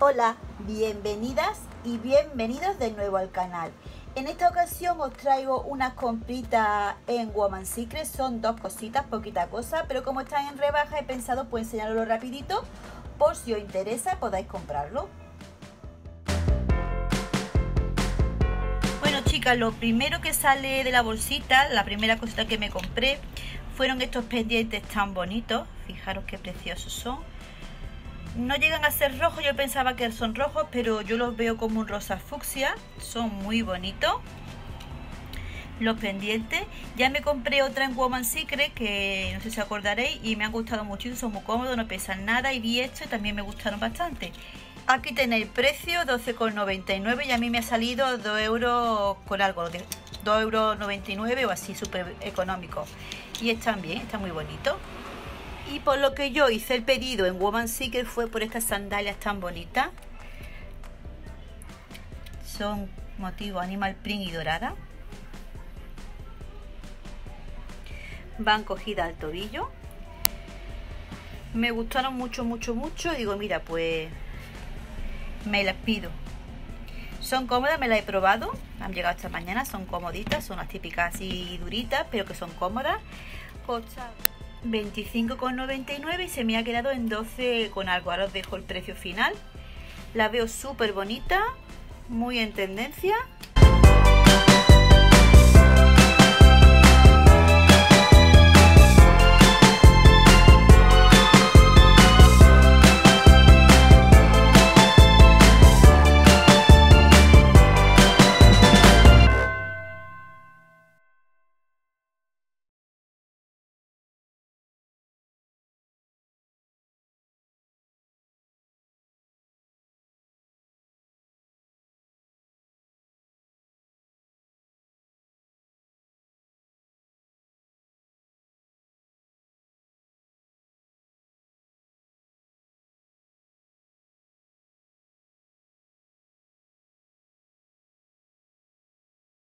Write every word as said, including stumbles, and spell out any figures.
Hola, bienvenidas y bienvenidos de nuevo al canal. En esta ocasión os traigo una comprita en Woman Secret. Son dos cositas, poquita cosa, pero como están en rebaja he pensado pues enseñarlo rapidito, por si os interesa podáis comprarlo. Bueno chicas, lo primero que sale de la bolsita, la primera cosita que me compré, fueron estos pendientes tan bonitos. Fijaros qué preciosos son. No llegan a ser rojos, yo pensaba que son rojos, pero yo los veo como un rosa fucsia. Son muy bonitos los pendientes. Ya me compré otra en Woman Secret, que no sé si acordaréis, y me han gustado muchísimo, son muy cómodos, no pesan nada. Y vi esto y también me gustaron bastante. Aquí tenéis el precio, doce con noventa y nueve, y a mí me ha salido dos euros con algo, dos con noventa y nueve euros o así, súper económico. Y están bien, están muy bonitos. Y por lo que yo hice el pedido en Woman Secret fue por estas sandalias tan bonitas. Son motivo animal print y dorada. Van cogidas al tobillo. Me gustaron mucho, mucho, mucho. Digo, mira, pues me las pido. Son cómodas, me las he probado. Han llegado esta mañana, son comoditas. Son las típicas así duritas, pero que son cómodas. Costa veinticinco con noventa y nueve y se me ha quedado en doce con algo. Ahora os dejo el precio final. La veo súper bonita, muy en tendencia.